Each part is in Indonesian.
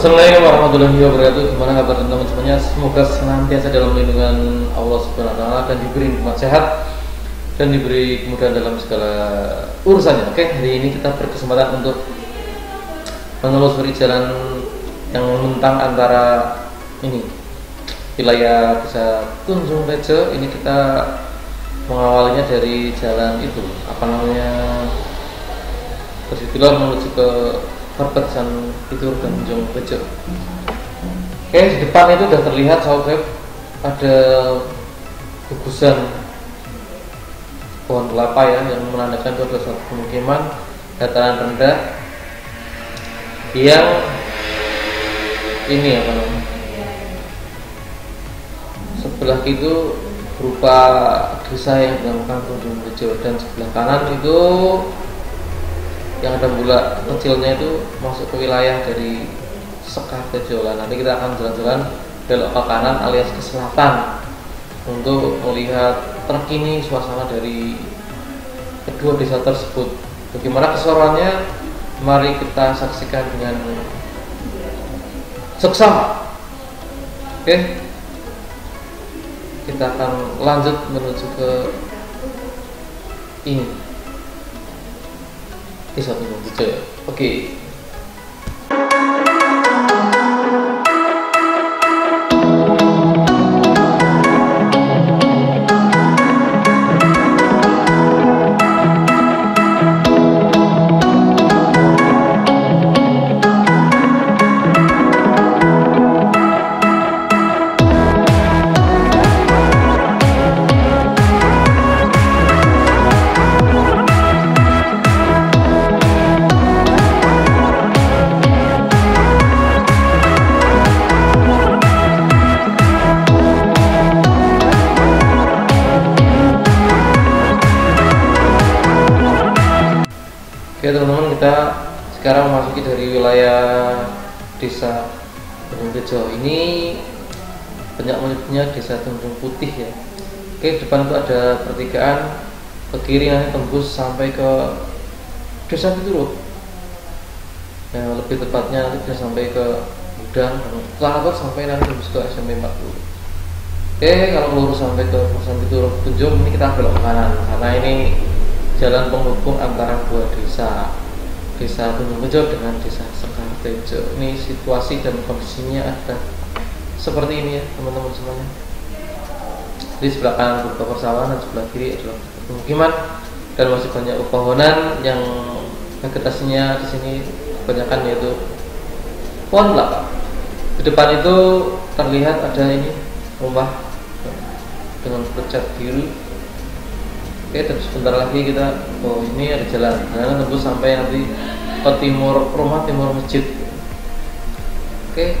Assalamualaikum warahmatullahi wabarakatuh. Gimana kabar teman-teman semuanya? Semoga senantiasa dalam lindungan Allah Subhanahu wa taala dan diberi nikmat sehat dan diberi kemudahan dalam segala urusannya. Oke, hari ini kita berkesempatan untuk menelusuri jalan yang membentang antara ini wilayah desa Tunjungtejo. Ini kita mengawalnya dari jalan itu, apa namanya, Persitilah menuju ke perpecahan Pituruh dan Tunjungtejo. Oke, di depan itu sudah terlihat saudara ada gugusan pohon kelapa ya, yang menandakan itu adalah suatu pemukiman dataran rendah yang ini apa namanya, sebelah itu berupa desa yang dinamakan Tunjungtejo, dan sebelah kanan itu yang ada bola kecilnya itu masuk ke wilayah dari Sekartejo. Nanti kita akan jalan-jalan belok ke kanan alias ke selatan untuk melihat terkini suasana dari kedua desa tersebut. Bagaimana keseruannya? Mari kita saksikan dengan seksama. Oke, kita akan lanjut menuju ke ini desa Tunjungtejo. Oke. Oke teman-teman, kita sekarang memasuki dari wilayah desa Tunjungtejo. Ini banyak menyebutnya desa Tunjung Putih ya. Oke, depan itu ada pertigaan, ke kiri nanti tembus sampai ke desa Pituruh. Nah, lebih tepatnya nanti bisa sampai ke Udang, lanjut sampai nanti tembus ke SMP 40. Oke, kalau lurus sampai ke Kawasan Pituruh Tunjung, ini kita belok kanan karena ini jalan penghubung antara dua desa, desa Tunjungtejo dengan desa Sekartejo. Ini situasi dan kondisinya ada seperti ini ya teman-teman semuanya. Di sebelah kanan berupa persawahan dan sebelah kiri adalah pemukiman dan masih banyak pepohonan yang vegetasinya di sini kebanyakan yaitu pohon kelapa. Di depan itu terlihat ada ini rumah dengan bercat biru. Oke, terus sebentar lagi kita, oh ini ada jalan, nah tembus sampai nanti ke timur rumah, timur masjid. Oke,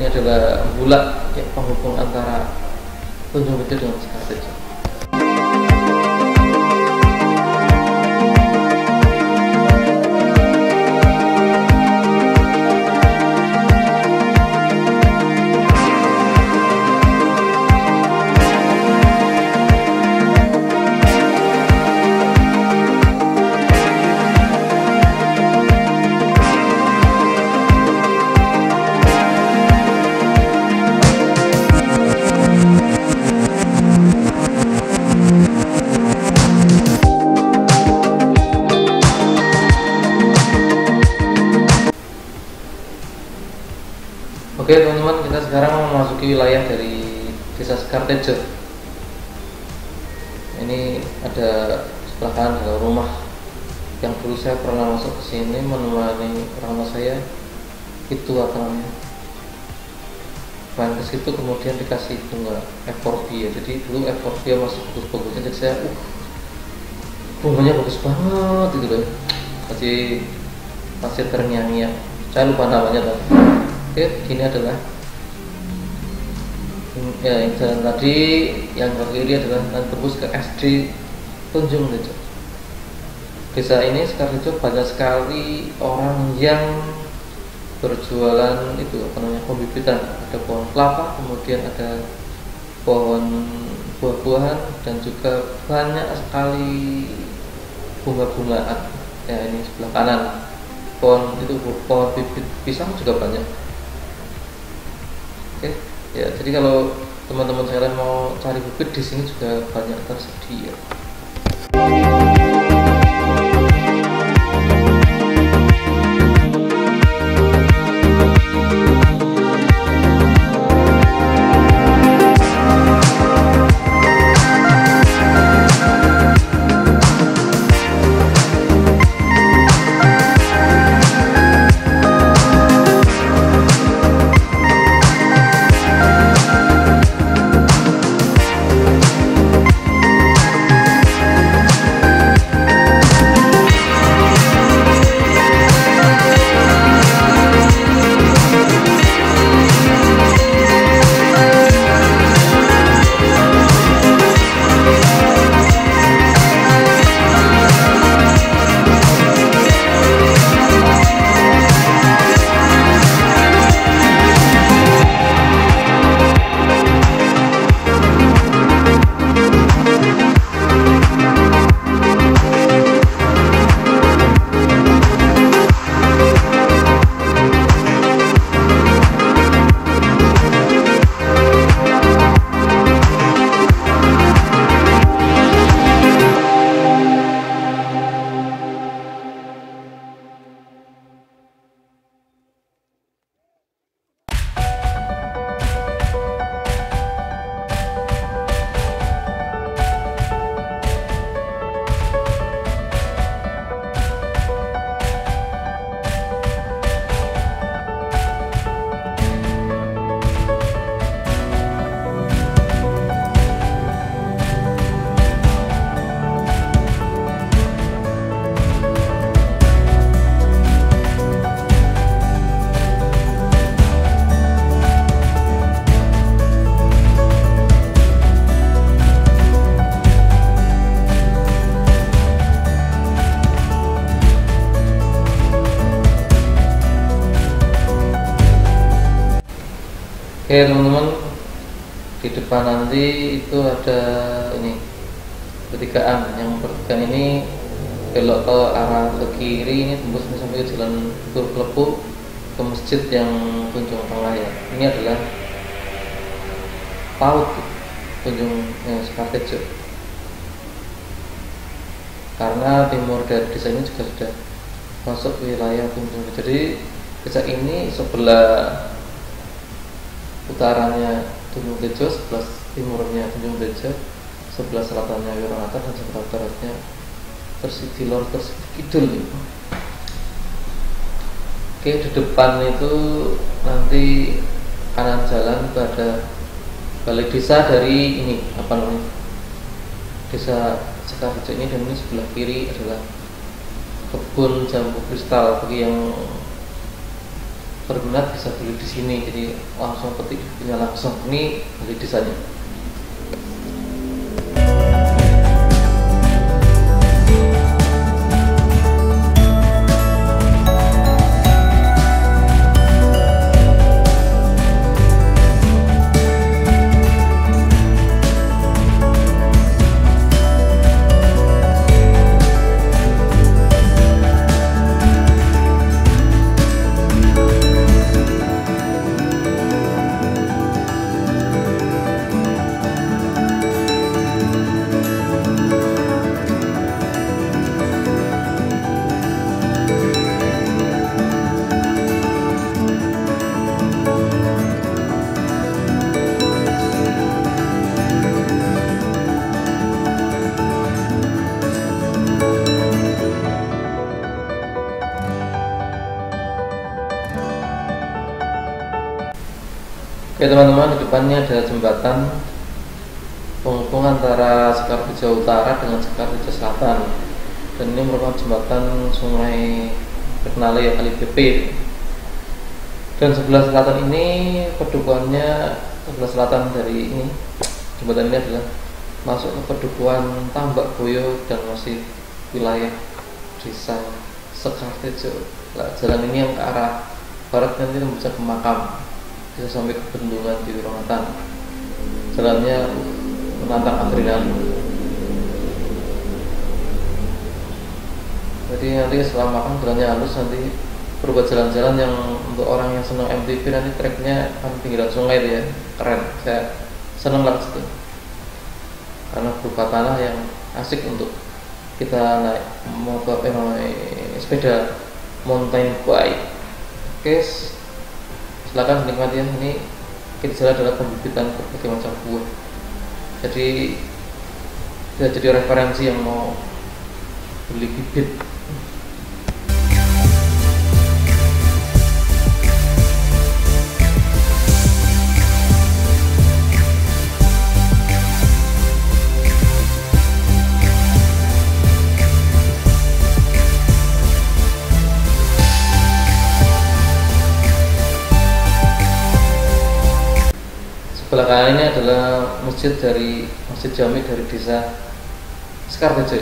ini adalah bulat ya, penghubung antara Tunjungtejo dengan Sekartejo. Oke teman-teman, kita sekarang memasuki wilayah dari desa Sekartejo. Ini ada sebelah kanan ada rumah yang dulu saya pernah masuk ke sini menemani orang tua saya, itu akan main ke situ kemudian dikasih bunga euforbia. Jadi dulu euforbia masih bagus-bagusnya, jadi saya bunganya bagus banget gitu loh, masih terngiang-ngiang. Saya lupa namanya tadi. Ini adalah ya, yang jalan tadi, yang ke kiri adalah tepus ke SD Tunjungtejo. Desa ini sekarang itu banyak sekali orang yang berjualan itu apa namanya, pembibitan. Ada pohon kelapa, kemudian ada pohon buah-buahan dan juga banyak sekali bunga-bungaan. Ya, ini sebelah kanan pohon itu pohon bibit pisang juga banyak. Oke, ya jadi kalau teman-teman sekalian mau cari bukit di sini juga banyak tersedia. Oke teman-teman, di depan nanti itu ada ini pertigaan. Yang pertigaan ini belok ke arah ke kiri, ini tembus sampai ke jalan Kukulepuk ke masjid yang Tunjung Tengah ya. Ini adalah PAUD Tunjung Sekartejo. Karena timur dari desa ini juga sudah masuk wilayah Tunjung. Jadi desa ini sebelah utaranya Tunjungtejo, sebelah timurnya Tunjungtejo, sebelah selatannya Wiramata, dan sebelah baratnya Tersidi Lor, Tersidi Kidul. Oke, di depan itu nanti kanan jalan pada balai desa dari ini apa namanya desa Sekartejo ini, dan ini sebelah kiri adalah kebun jambu kristal. Bagi yang berminat bisa beli di sini, jadi langsung petik punya langsung, ini beli desanya. Oke teman-teman, di depannya ada jembatan penghubung antara Sekartejo Utara dengan Sekartejo Selatan, dan ini merupakan jembatan sungai Petnale ya, kali BP. Dan sebelah selatan ini pedukuannya, sebelah selatan dari ini jembatan ini adalah masuk ke pedukuan Tambak Boyo dan masih wilayah desa Sekartejo. Nah, jalan ini yang ke arah barat nanti bisa ke makam, bisa sampai ke bendungan di Wiramata. Jalannya menantang adrenalin. Jadi nanti setelah makan jalannya halus, nanti perlu buat jalan-jalan yang untuk orang yang senang MTB, nanti treknya kan pinggiran sungai itu ya, keren. Saya senang lah situ karena berupa tanah yang asik untuk kita naik motor, sepeda mountain bike. Oke, silakan menikmati ya. Ini kita jalan adalah pembibitan berbagai macam buah, jadi kita jadi referensi yang mau beli bibit. Sebelah kanannya adalah masjid jami dari desa Sekartejo.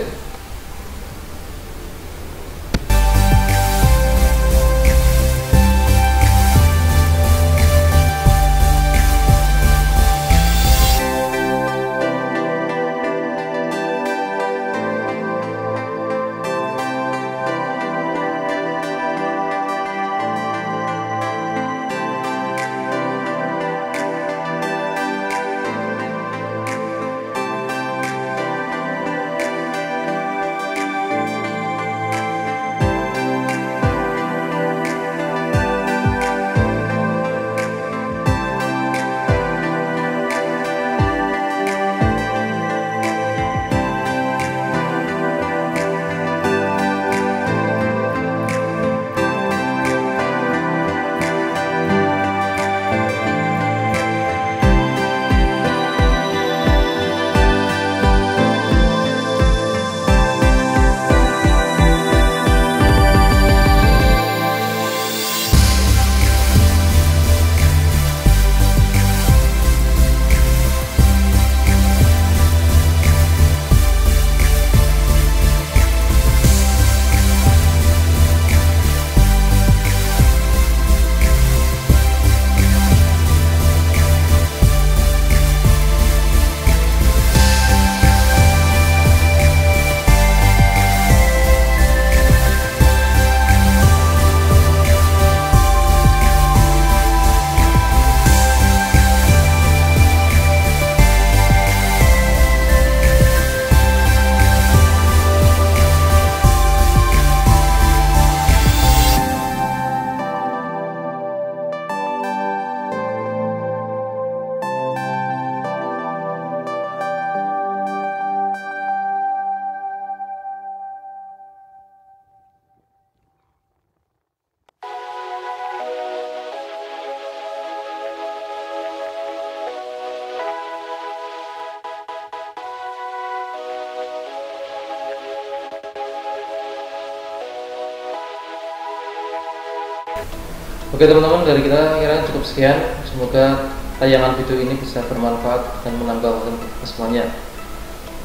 Oke teman-teman, dari kita kira cukup sekian. Semoga tayangan video ini bisa bermanfaat dan menambah wawasan kita semuanya.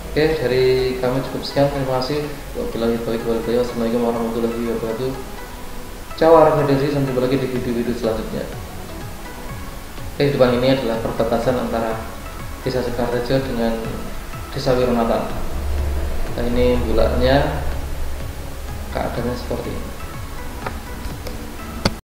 Oke, dari kami cukup sekian. Terima kasih. Wassalamualaikum warahmatullahi wabarakatuh. Ciao, arrivederci. Sampai jumpa lagi di video-video selanjutnya. Oke, depan ini adalah perbatasan antara desa Sekartejo dengan desa Wiramata. Nah, ini bulatnya keadaannya seperti ini.